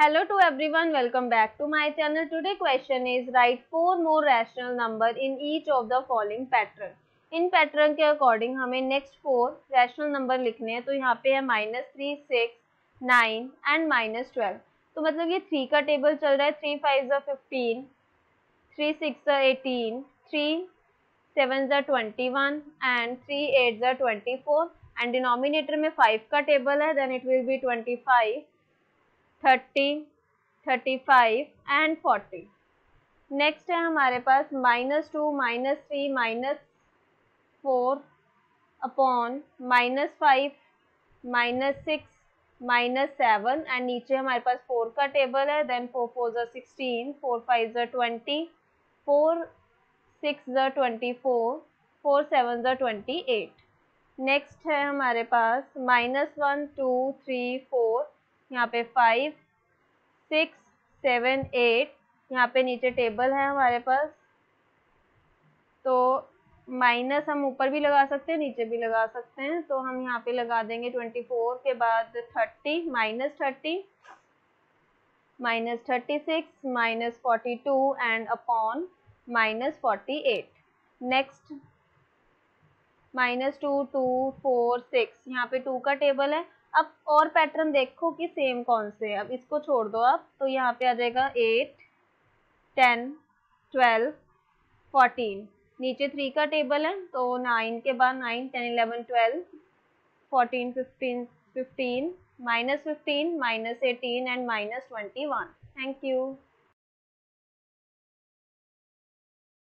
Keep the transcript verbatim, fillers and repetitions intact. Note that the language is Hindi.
Hello to everyone, welcome back to my channel. Today question is write four more rational number in each of the following pattern. In pattern के according हमें next four rational number लिखने हैं. तो यहाँ पे है minus three, six, nine and minus twelve. तो मतलब ये three का टेबल चल रहा है. three fives are fifteen, three six are eighteen, three sevens are twenty-one and three eights are twenty-four. And denominator में five का टेबल है, then it will be twenty-five. Thirty, thirty five and forty. Next है हमारे पास minus two minus three minus four upon minus five minus six minus seven and नीचे हमारे पास फोर का टेबल है. Then four four sixteen, four five twenty, four six twenty four, four seven twenty eight. Next है हमारे पास minus one two three four, यहाँ पे फाइव सिक्स सेवन एट, यहाँ पे नीचे टेबल है हमारे पास. तो माइनस हम ऊपर भी लगा सकते हैं, नीचे भी लगा सकते हैं. तो हम यहाँ पे लगा देंगे ट्वेंटी फोर के बाद thirty, minus thirty, minus thirty six, minus forty two and upon minus forty eight. Next minus two two four six, यहाँ पे टू का टेबल है. अब और पैटर्न देखो कि सेम कौन से है. अब इसको छोड़ दो आप, तो यहाँ पे आ जाएगा एट, टेन, ट्वेल्व, फोर्टीन. नीचे थ्री का टेबल है, तो नाइन के बाद nine, ten, eleven, twelve, fourteen, fifteen, fifteen, minus fifteen, minus eighteen and minus twenty one. Thank you.